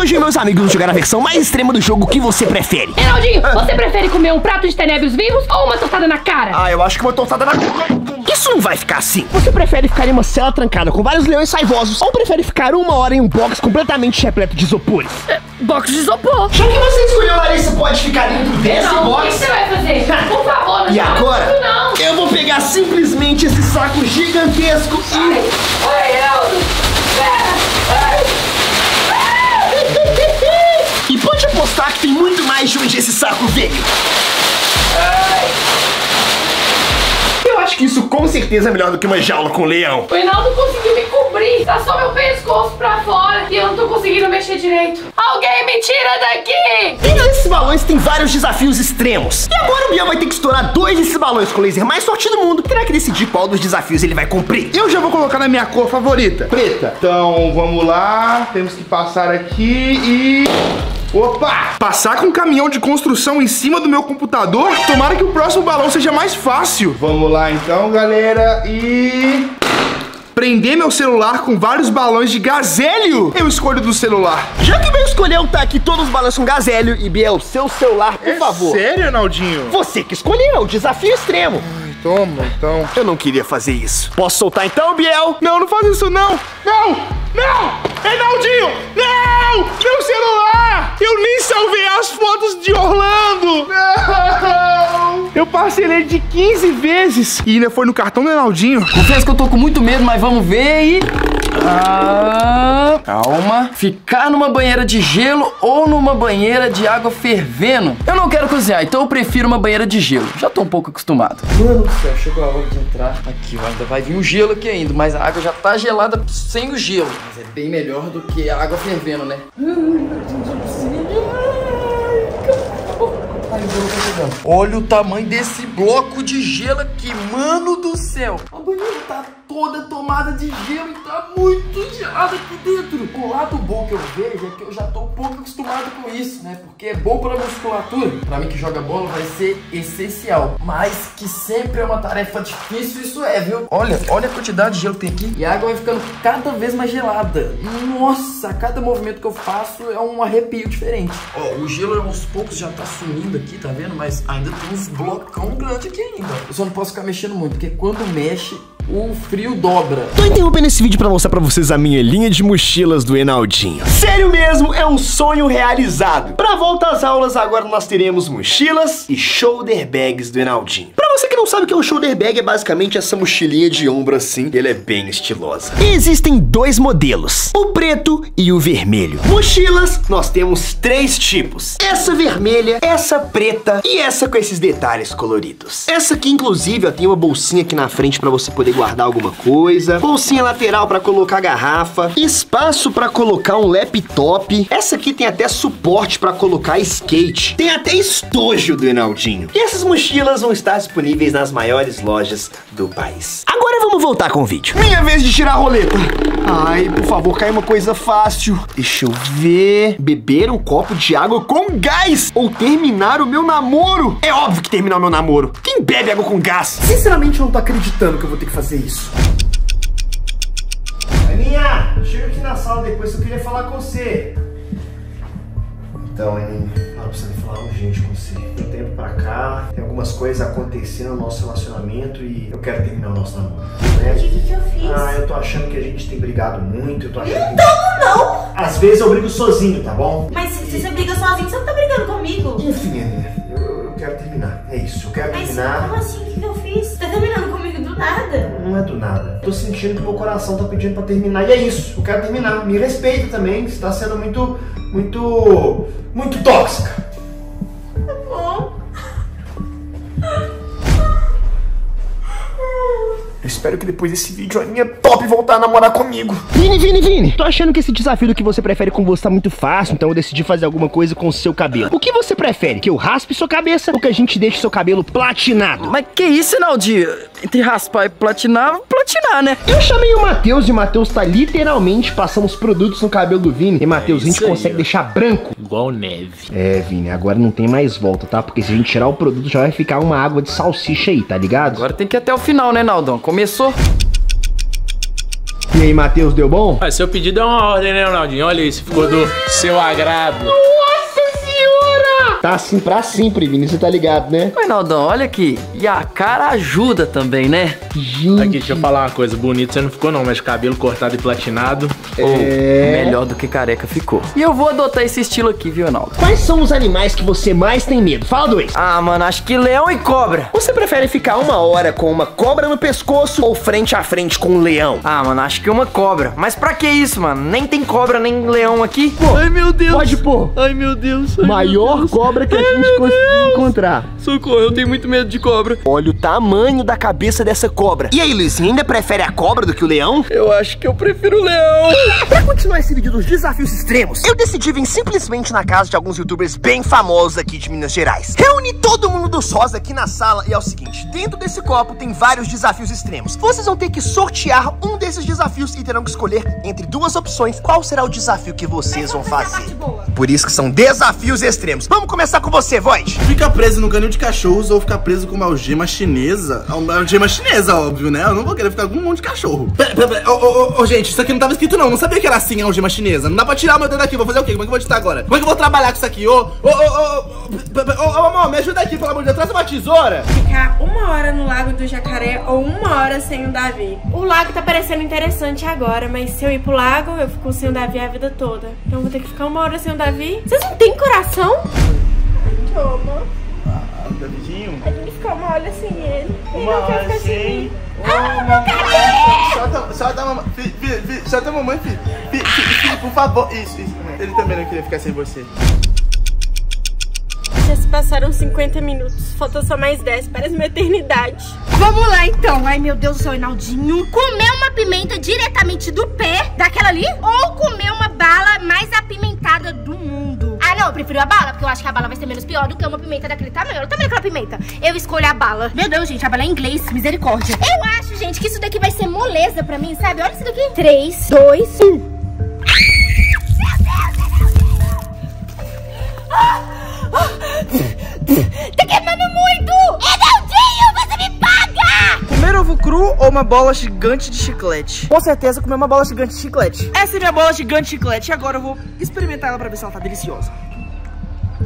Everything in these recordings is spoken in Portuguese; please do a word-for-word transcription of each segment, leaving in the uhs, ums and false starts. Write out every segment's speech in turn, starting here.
hoje meus amigos jogaram a versão mais extrema do jogo que você prefere. Enaldinho, ah. você prefere comer um prato de tenébrios vivos ou uma tortada na cara? Ah, eu acho que uma tortada na cara. Isso não vai ficar assim. Você prefere ficar em uma cela trancada com vários leões saivosos ou prefere ficar uma hora em um box completamente repleto de isopores? É, box de isopor. Já que você escolheu, Larissa, pode ficar dentro desse não, box. O que você vai fazer? Por favor, não. E agora? Isso, não. Eu vou pegar simplesmente esse saco gigantesco e... Ai, ai, Aldo. Ai, ai. E pode apostar que tem muito mais de onde esse saco veio. Eu acho que isso com certeza é melhor do que uma jaula com leão. O Reinaldo conseguiu me cobrir. Tá só meu pescoço pra fora e eu não tô conseguindo mexer direito. Alguém me tira daqui! Dentro desses balões tem vários desafios extremos. E agora o Biel vai ter que estourar dois desses balões com o laser mais forte do mundo. Terá que decidir qual dos desafios ele vai cumprir. Eu já vou colocar na minha cor favorita, preta. Então vamos lá. Temos que passar aqui e... Opa! Passar com um caminhão de construção em cima do meu computador? Tomara que o próximo balão seja mais fácil. Vamos lá então, galera. E... prender meu celular com vários balões de gazélio. Eu escolho do celular. Já que meu escolheu, tá aqui todos os balões com gazélio. E Biel, seu celular, por é favor. Sério, Enaldinho? Você que escolheu, desafio extremo. Ai, toma, então. Eu não queria fazer isso. Posso soltar então, Biel? Não, não faz isso não. Não! Não! Enaldinho! Não! Meu celular! Eu nem salvei as fotos de Orlando! Não! Eu parcelei de quinze vezes! E ainda foi no cartão do Enaldinho. Confesso que eu tô com muito medo, mas vamos ver e... Ah, calma. Ficar numa banheira de gelo ou numa banheira de água fervendo? Eu não quero cozinhar, então eu prefiro uma banheira de gelo. Já tô um pouco acostumado. Mano do céu, chegou a hora de entrar aqui. Ainda vai vir um gelo aqui ainda, mas a água já tá gelada sem o gelo. Mas é bem melhor do que a água fervendo, né? Olha o tamanho desse bloco de gelo aqui, mano do céu. A banheira tá toda tomada de gelo e tá muito gelada aqui dentro. O lado bom que eu vejo é que eu já tô um pouco acostumado com isso, né? Porque é bom pra musculatura. Pra mim que joga bola vai ser essencial. Mas que sempre é uma tarefa difícil, isso é, viu? Olha, olha a quantidade de gelo que tem aqui. E a água vai ficando cada vez mais gelada. Nossa, cada movimento que eu faço é um arrepio diferente. Ó, o gelo aos poucos já tá sumindo aqui, tá vendo? Mas ainda tem uns blocão grande aqui ainda. Eu só não posso ficar mexendo muito, porque quando mexe... o frio dobra. Tô interrompendo esse vídeo pra mostrar pra vocês a minha linha de mochilas do Enaldinho. Sério mesmo, é um sonho realizado. Pra volta às aulas, agora nós teremos mochilas e shoulder bags do Enaldinho. Pra você que não sabe o que é um shoulder bag, é basicamente essa mochilinha de ombro assim. Ela é bem estilosa. E existem dois modelos, o preto e o vermelho. Mochilas, nós temos três tipos. Essa vermelha, essa preta e essa com esses detalhes coloridos. Essa aqui, inclusive, ó, tem uma bolsinha aqui na frente pra você poder guardar alguma coisa, bolsinha lateral pra colocar garrafa, espaço pra colocar um laptop. Essa aqui tem até suporte pra colocar skate. Tem até estojo do Enaldinho. E essas mochilas vão estar disponíveis nas maiores lojas do país. Agora vamos voltar com o vídeo. Minha vez de tirar a roleta. Ai, por favor, cai uma coisa fácil. Deixa eu ver. Beber um copo de água com gás ou terminar o meu namoro. É óbvio que terminar o meu namoro. Quem bebe água com gás? Sinceramente, eu não tô acreditando que eu vou ter que fazer isso. Aninha, chega aqui na sala depois, eu queria falar com você. Então, Aninha, fala pra você me falar urgente com você. Tem um tempo pra cá, tem algumas coisas acontecendo no nosso relacionamento e eu quero terminar o nosso namoro. Né? O que, que eu fiz? Ah, eu tô achando que a gente tem brigado muito, eu tô achando que... Então, não! Às vezes eu brigo sozinho, tá bom? Mas se e... você briga sozinho, você não tá brigando comigo. Enfim, Aninha, eu, eu quero terminar. É isso, eu quero Mas terminar. Como assim? O que, que eu fiz? Você tá terminando comigo do nada? Não é do nada. Tô sentindo que meu coração tá pedindo pra terminar. E é isso, eu quero terminar. Me respeita também, você tá sendo muito... Muito... Muito tóxica. Tá bom. Eu espero que depois desse vídeo a Aninha top voltar a namorar comigo. Vini, Vini, Vini. Tô achando que esse desafio do que você prefere com você tá muito fácil, então eu decidi fazer alguma coisa com o seu cabelo. O que você prefere? Que eu raspe sua cabeça ou que a gente deixe seu cabelo platinado? Mas que isso, Enaldinho? Entre raspar e platinar, platinar, né? Eu chamei o Matheus e o Matheus tá literalmente passando os produtos no cabelo do Vini. E Matheus, é a gente consegue eu. deixar branco. Igual neve. É, Vini, agora não tem mais volta, tá? Porque se a gente tirar o produto já vai ficar uma água de salsicha aí, tá ligado? Agora tem que ir até o final, né, Naldão? Começou... E aí, Matheus, deu bom? Ah, seu pedido é uma ordem, né, Enaldinho? Olha isso, ficou do seu agrado. Nossa senhora! Tá assim pra sempre, Vini, você tá ligado, né? Mas, Enaldão, olha aqui. E a cara ajuda também, né? Gente. Aqui, deixa eu falar uma coisa. Bonito você não ficou, não, mas cabelo cortado e platinado. É... melhor do que careca ficou. E eu vou adotar esse estilo aqui, viu, Enaldão? Quais são os animais que você mais tem medo? Fala dois. Ah, mano, acho que leão e cobra. Você prefere ficar uma hora com uma cobra no pescoço ou frente a frente com um leão? Ah, mano, acho que uma cobra. Mas pra que isso, mano? Nem tem cobra, nem leão aqui. Pô, ai, meu Deus. Pode pôr. Ai, meu Deus. Ai, maior meu Deus. Cobra que ai, a gente conseguiu encontrar. Socorro, eu tenho muito medo de cobra. Olha o tamanho da cabeça dessa cobra. E aí, Luizinho, ainda prefere a cobra do que o leão? Eu acho que eu prefiro o leão. Pra continuar esse vídeo dos desafios extremos, eu decidi vir simplesmente na casa de alguns youtubers bem famosos aqui de Minas Gerais. Reuni todo mundo dos Rosa aqui na sala e é o seguinte, dentro desse copo tem vários desafios extremos. Vocês vão ter que sortear um desses desafios e terão que escolher entre duas opções qual será o desafio que vocês vão fazer. Por isso que são desafios extremos. Vamos começar com você, Void. Fica preso no canil de cachorros ou ficar preso com uma algema chinesa. Uma algema chinesa, óbvio, né? Eu não vou querer ficar com um monte de cachorro. Pera, pera, pera. Ô, ô, ô, ô, gente, isso aqui não tava escrito não. Não sabia que era assim a algema chinesa. Não dá pra tirar o meu dedo daqui. Vou fazer o quê? Como é que eu vou editar agora? Como é que eu vou trabalhar com isso aqui? Ô, ô, ô, ô, ô, amor, me ajuda aqui, pelo amor de Deus. Traz uma tesoura. Ficar uma hora no lago do jacaré ou uma hora sem o Davi. O lago tá parecendo interessante agora, mas se eu ir pro lago, eu fico sem o Davi a vida toda. Então vou ter que ficar uma hora sem o Davi. Vocês não têm coração? Toma. Ah, Davidinho. A gente ficar uma hora sem ele. Ele não quer ficar sem mim. Ah, meu cabelo! Só da mamãe. Só da mamãe, filho. Filho, por favor. Isso, isso. Ele também não queria ficar sem você. Já se passaram cinquenta minutos. Faltou só mais dez. Parece uma eternidade. Vamos lá, então. Ai, meu Deus, seu Enaldinho. Comer uma pimenta diretamente do pé, daquela ali, ou comer uma bala mais apimentada do mundo. Ah, não. Eu prefiro a bala, porque eu acho que a bala vai ser menos pior do que uma pimenta daquele tamanho. Eu também aquela pimenta. Eu escolho a bala. Meu Deus, gente. A bala é inglês. Misericórdia. Eu acho, gente, que isso daqui vai ser moleza pra mim, sabe? Olha isso daqui. três, dois, um. Tá queimando muito! Enaldinho, você me paga! Comer ovo cru ou uma bola gigante de chiclete? Com certeza comer uma bola gigante de chiclete. Essa é minha bola gigante de chiclete e agora eu vou experimentar ela pra ver se ela tá deliciosa.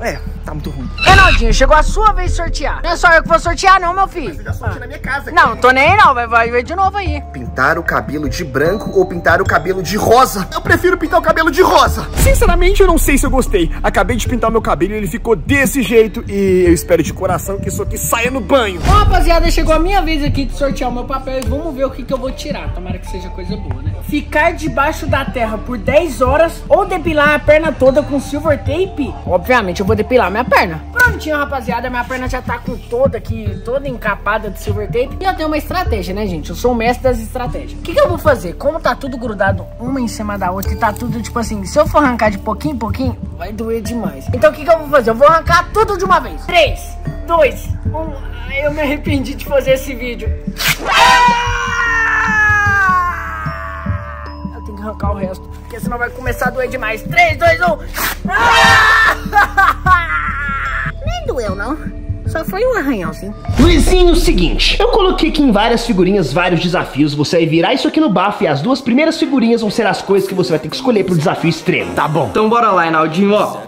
É, tá muito ruim. Enaldinho, chegou a sua vez de sortear. Não é só eu que vou sortear não, meu filho. Mas eu já sorteio na minha casa. Não, não tô nem aí não, vai, vai ver de novo aí. Pintar o cabelo de branco ou pintar o cabelo de rosa? Eu prefiro pintar o cabelo de rosa. Sinceramente, eu não sei se eu gostei. Acabei de pintar meu cabelo e ele ficou desse jeito. E eu espero de coração que isso aqui saia no banho. Bom, rapaziada, chegou a minha vez aqui de sortear o meu papel. E vamos ver o que, que eu vou tirar. Tomara que seja coisa boa, né? Ficar debaixo da terra por dez horas ou depilar a perna toda com silver tape? Obviamente, eu vou depilar minha perna. Prontinho, rapaziada, minha perna já tá com toda aqui, toda encapada de silver tape. E eu tenho uma estratégia, né, gente? Eu sou o mestre das estratégias. O que, que eu vou fazer? Como tá tudo grudado uma em cima da outra e tá tudo, tipo assim, se eu for arrancar de pouquinho em pouquinho, vai doer demais. Então o que, que eu vou fazer? Eu vou arrancar tudo de uma vez. três, dois, um. Eu me arrependi de fazer esse vídeo. Eu tenho que arrancar o resto, porque senão vai começar a doer demais. três, dois, um. Nem doeu, não. Só foi um arranhãozinho. Luizinho, o seguinte, eu coloquei aqui em várias figurinhas vários desafios. Você vai virar isso aqui no bafo e as duas primeiras figurinhas vão ser as coisas que você vai ter que escolher pro desafio extremo. Tá bom. Então bora lá, Enaldinho, ó.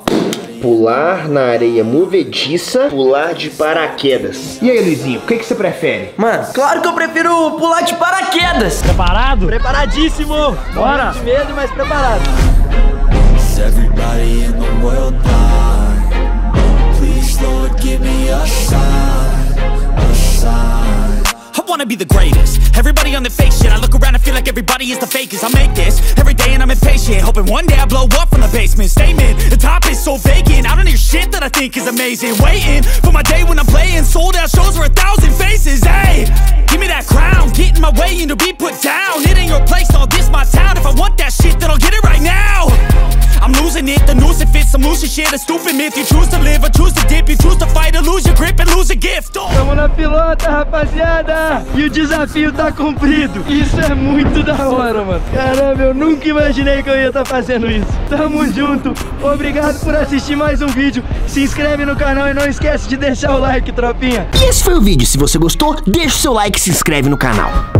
Pular na areia movediça, pular de paraquedas. E aí, Luizinho, o que, que você prefere? Mano, claro que eu prefiro pular de paraquedas. Preparado? Preparadíssimo. Bora. Com medo, mas preparado. Everybody in the world die. Please, Lord, give me a sign, a sign. I wanna be the greatest. Everybody on the fake shit. I look around and feel like everybody is the fakest. I make this every day and I'm impatient, hoping one day I blow up from the basement. Statement, the top is so vacant. I don't hear shit that I think is amazing. Waiting for my day when I'm playing sold out shows for a thousand faces. Hey, give me that crown, get in my way and to be put down. It ain't your place, all this my town. If I want that shit, then I'll get it right now. I'm losing it, the noose it fits, I'm losing shit, a stupid myth. You choose to live or choose to dip, you choose to fight or lose your grip and lose your gift. Tamo na pilota, rapaziada, e o desafio tá cumprido. Isso é muito da hora, mano. Caramba, eu nunca imaginei que eu ia estar fazendo isso. Tamo junto, obrigado por assistir mais um vídeo. Se inscreve no canal e não esquece de deixar o like, tropinha. E esse foi o vídeo, se você gostou, deixa o seu like e se inscreve no canal.